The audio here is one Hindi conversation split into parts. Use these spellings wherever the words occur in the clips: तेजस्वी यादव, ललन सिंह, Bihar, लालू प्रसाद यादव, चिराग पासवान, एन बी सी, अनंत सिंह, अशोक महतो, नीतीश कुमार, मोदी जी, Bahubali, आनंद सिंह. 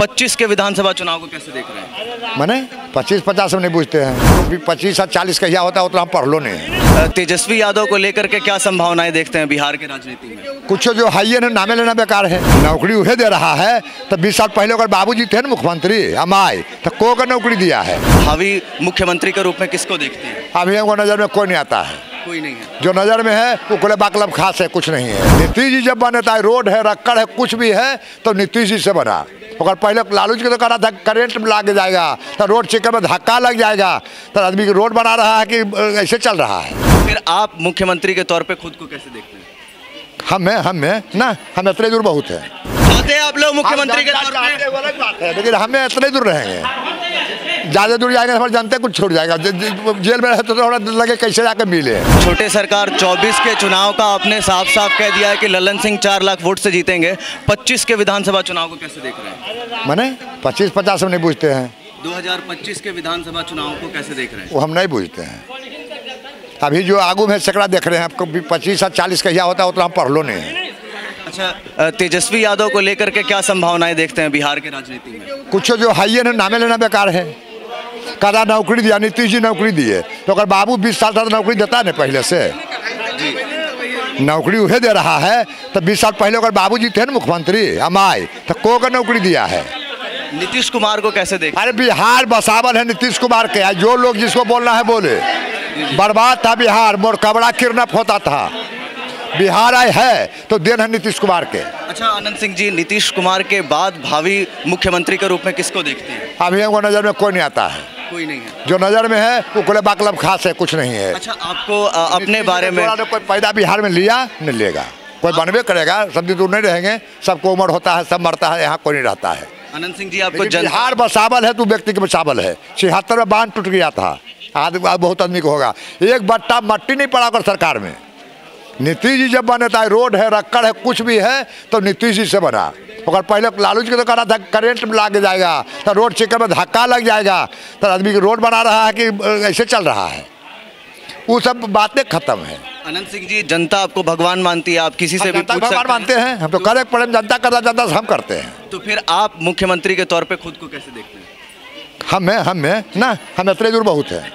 25 के विधानसभा चुनाव को कैसे देख रहे हैं? मैंने 25-50 में नहीं पूछते हैं, 25 और 40 कहिया होता है उतना हम पढ़ लो नहीं। तेजस्वी यादव को लेकर के क्या संभावनाएं देखते हैं बिहार के राजनीति में? कुछ जो हाइए ना, नामे लेना बेकार है। नौकरी उहे दे रहा है तो 20 साल पहले अगर बाबूजी थे ना मुख्यमंत्री, हम आए तो को अगर नौकरी दिया है। हावी मुख्यमंत्री के रूप में किसको देखते हैं? अभी हमको नजर में कोई नहीं आता है, कोई नहीं है। जो नजर में है वो कोले बाकलब खास है, कुछ नहीं है। नीतीश जी जब बने था, रोड है, रक्कड़ है, कुछ भी है तो नीतीश जी से बना। अगर पहले लालू जी को तो कह रहा था करेंट लाग जाएगा तो रोड चेकर में धक्का लग जाएगा, तो आदमी की रोड बना रहा है कि ऐसे चल रहा है। फिर आप मुख्यमंत्री के तौर पे खुद को कैसे देखते हैं? हम इतने दूर बहुत है, आप लोग मुख्यमंत्री के तौर पे, लेकिन हमें इतने दूर रहेंगे, ज्यादा दूर जाएंगे हमारे जनता कुछ छोड़ जाएगा। जेल में रहे तो थोड़ा लगे कैसे जाकर मिले। छोटे सरकार 24 के चुनाव का आपने साफ साफ कह दिया है कि ललन सिंह 4 लाख वोट से जीतेंगे, 25 के विधानसभा चुनाव को कैसे देख रहे हैं? मैंने 25-50 में नहीं पूछते हैं। 2025 के विधानसभा चुनाव को कैसे देख रहे हैं? वो हम नहीं पूछते हैं। अभी जो आगू में सकड़ा देख रहे हैं, आपको 25 और 40 कहिया होता है उतना हम पढ़ लो नहीं। अच्छा, तेजस्वी यादव को लेकर के क्या संभावनाएं देखते हैं बिहार के राजनीति में? कुछ जो हाइए ना, नामे लेना बेकार है। कदा नौकरी दिया, नीतीश जी नौकरी दिए तो अगर बाबू 20 साल था तो नौकरी देता नहीं पहले से। नौकरी उहे दे रहा है तो 20 साल पहले अगर बाबू जी थे ना मुख्यमंत्री, हम आए तो को अगर नौकरी दिया है। नीतीश कुमार को कैसे देख? अरे बिहार बसावल है नीतीश कुमार के, जो लोग जिसको बोलना है बोले। बर्बाद था बिहार, मोरकबड़ा किरनप होता था, बिहार आए है तो देन है नीतीश कुमार के। अच्छा, आनंद सिंह जी, नीतीश कुमार के बाद भावी मुख्यमंत्री के रूप में किसको देखते हैं? अभी हमको नजर में कोई नहीं आता है, कोई नहीं है। जो नजर में है वो कोले बाकलब खास है, कुछ नहीं है। अच्छा, आपको अपने बारे में कोई पैदा बिहार में लिया नहीं, लेगा कोई बनबे करेगा, सब दूर नहीं रहेंगे, सबको उम्र होता है, सब मरता है, यहाँ कोई नहीं रहता है। आनंद सिंह जी, आपको बिहार बसावल है तो व्यक्ति के बसावल है। 76 में बांध टूट गया था, आज बहुत आदमी को होगा, एक बट्टा मट्टी नहीं पड़ा अगर सरकार में। नीतीश जी जब बने था, रोड है, रक्कड़ है, कुछ भी है तो नीतीश जी से बना। अगर पहले लालू जी को तो कह रहा था करेंट लाग जाएगा तो रोड चेकर में धक्का लग जाएगा, तो आदमी की रोड बना रहा है कि ऐसे चल रहा है। वो सब बातें खत्म है। आनंद सिंह जी, जनता आपको भगवान मानती है, आप किसी से भी पूछ सकते हैं? भगवान मानते हैं हम तो, करे पड़े जनता करता, जनता से हम करते हैं। तो फिर आप मुख्यमंत्री के तौर पर खुद को कैसे देखते हैं? हम इतने दूर बहुत है।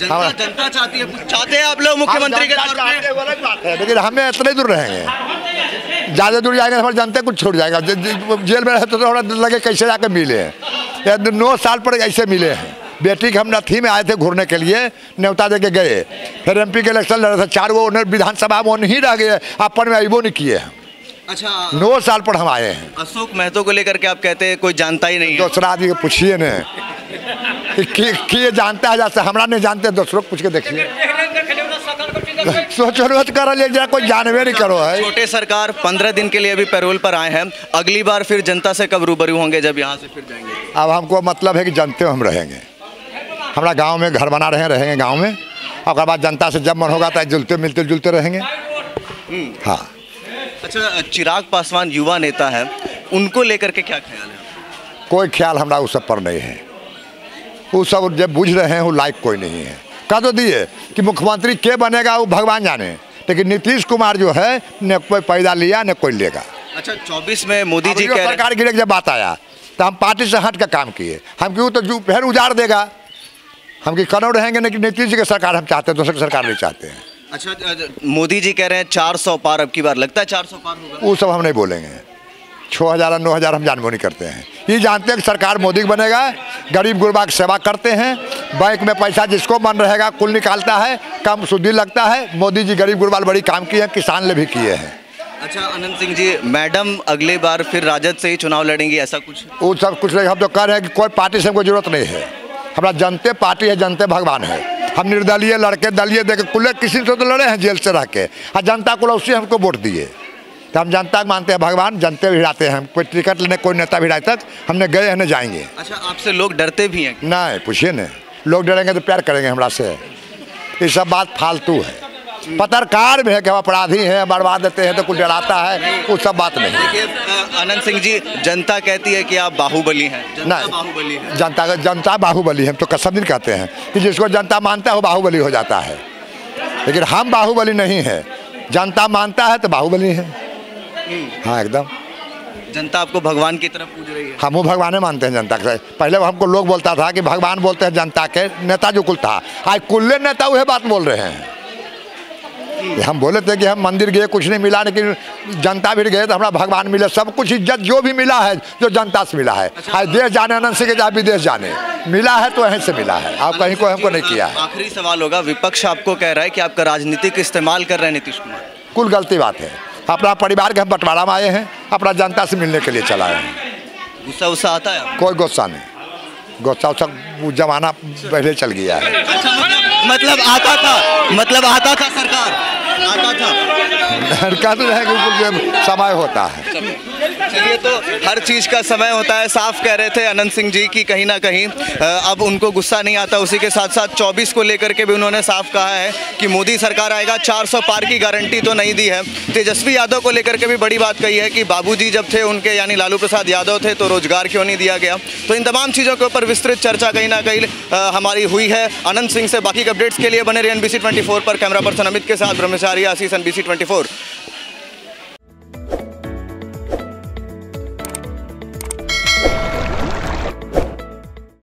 जनता चाहते हैं आप लोग मुख्यमंत्री के तौर पे, लेकिन हमें इतने दूर रहेंगे, ज्यादा दूर जाएंगे हमारे जनता कुछ छोड़ जाएगा। जेल में रहे तो थोड़ा लगे कैसे जाकर मिले। 9 साल पर ऐसे मिले हैं, बेटी के हम नथी में आए थे घूरने के लिए, न्योता दे के गए, फिर एमपी के इलेक्शन लड़ रहे थे, 4 गो विधानसभा में नहीं रह गए, अपन में अबो नहीं किए हैं। अच्छा, 9 साल पर हम आए हैं। अशोक महतो को लेकर के आप कहते हैं कोई जानता ही नहीं, दूसरा आदमी को पूछिए न कि जानता है, जैसे हमरा नहीं जानते, दूसरों को पूछ के देखिए। सोचो रोज कर लिया, कोई जानवे नहीं करो है। छोटे सरकार 15 दिन के लिए अभी पैरोल पर आए हैं, अगली बार फिर जनता से कब रूबरू होंगे जब यहाँ से फिर जाएंगे? अब हमको मतलब है कि जनते हम रहेंगे, हमारा गांव में घर बना रहे हैं, रहेंगे गांव में, और उसके बाद जनता से जब मन होगा तो जुलते मिलते जुलते रहेंगे। हाँ। अच्छा, चिराग पासवान युवा नेता है, उनको लेकर के क्या ख्याल है? कोई ख्याल हमारा उस सब पर नहीं है, वो सब जब बूझ रहे हैं, वो लायक कोई नहीं है। कह तो दिए कि मुख्यमंत्री के बनेगा वो भगवान जाने, लेकिन नीतीश कुमार जो है न कोई पैदा लिया न कोई लेगा। अच्छा, 24 में मोदी जी कह सरकार गिरे जब बात आया तो हम पार्टी से हट कर काम किए, हम क्यों तो फिर उजाड़ देगा, हम कि करो रहेंगे, लेकिन नीतीश जी की सरकार हम चाहते हैं, दूसरे की सरकार नहीं चाहते हैं। अच्छा, मोदी जी कह रहे हैं 400 पार अब की बार, लगता है 400 पार होगा? वो सब हम नहीं बोलेंगे, 6000 और 9000 हम जानबूझ नहीं करते हैं। ये जानते हैं कि सरकार मोदी बनेगा, गरीब गुरबा की सेवा करते हैं, बैंक में पैसा जिसको मन रहेगा कुल निकालता है, कम सुदी लगता है। मोदी जी गरीब गुरबाल बड़ी काम किए हैं, किसान ने भी किए हैं। अच्छा, आनंद सिंह जी, मैडम अगले बार फिर राजद से ही चुनाव लड़ेंगी, ऐसा कुछ? वो सब कुछ नहीं, हम तो कह रहे हैं कि कोई पार्टी से हमको जरूरत नहीं है, हमारा जनते पार्टी है, जनते भगवान है। हम निर्दलीय लड़के, दलीय देखे, कुल किसी से तो लड़े हैं जेल से रह के, और जनता को उसी हमको वोट दिए, तो हम जनता मानते हैं भगवान, जनते भिड़ाते हैं, कोई टिकट लेने कोई नेता भिड़ाए तक हमने गए हैं, न जाएंगे। अच्छा, आपसे लोग डरते भी हैं? नहीं, पूछिए न, लोग डरेंगे तो प्यार करेंगे हमरा से। ये सब बात फालतू है, पत्रकार में है कि हम अपराधी हैं, बर्बाद देते हैं तो कुछ डराता है, वो सब बात नहीं। आनंद सिंह जी, जनता कहती है कि आप बाहुबली हैं, नहीं, जनता बाहुबली है, हम तो कसम दिन कहते हैं कि जिसको जनता मानता है वो बाहुबली हो जाता है, लेकिन हम बाहुबली नहीं है, जनता मानता है तो बाहुबली है। हाँ, एकदम। जनता आपको भगवान की तरफ पूज रही है। हम वो भगवान मानते हैं जनता के। पहले हमको लोग बोलता था कि भगवान बोलते हैं जनता के नेता जो कुल था, आज कुल्ले नेता वही बात बोल रहे हैं। हम बोले थे कि हम मंदिर गए कुछ नहीं मिला, लेकिन जनता भी गए तो हमारा भगवान मिले, सब कुछ इज्जत जो भी मिला है जो जनता से मिला है। आज देश जाने आनंद सिंह के जहाँ विदेश जाने मिला है तो यहीं से मिला है, आप कहीं को हमको नहीं किया है। आखिरी सवाल होगा, विपक्ष आपको कह रहा है कि आपका राजनीतिक इस्तेमाल कर रहे हैं नीतीश कुमार, कुल गलती बात है। अपना परिवार के हम बंटवारा में आए हैं, अपना जनता से मिलने के लिए चलाए हैं। गुस्सा वुस्सा आता है? कोई गुस्सा नहीं, गुस्सा वुस्सा जमाना पहले चल गया है। मतलब आता था, मतलब आता था सरकार, आता था लड़का तो है, समय होता है। चलिए, तो हर चीज़ का समय होता है। साफ कह रहे थे अनंत सिंह जी कि कहीं ना कहीं अब उनको गुस्सा नहीं आता। उसी के साथ साथ 24 को लेकर के भी उन्होंने साफ कहा है कि मोदी सरकार आएगा, 400 पार की गारंटी तो नहीं दी है। तेजस्वी यादव को लेकर के भी बड़ी बात कही है कि बाबूजी जब थे उनके, यानी लालू प्रसाद यादव थे, तो रोजगार क्यों नहीं दिया गया। तो इन तमाम चीज़ों के ऊपर विस्तृत चर्चा कहीं ना कहीं हमारी हुई है अनंत सिंह से। बाकी अपडेट्स के लिए बने रहिए NBC 24 पर। कैमरा पर्सन अमित के साथ ब्रह्मचारी आशीष, NBC 24।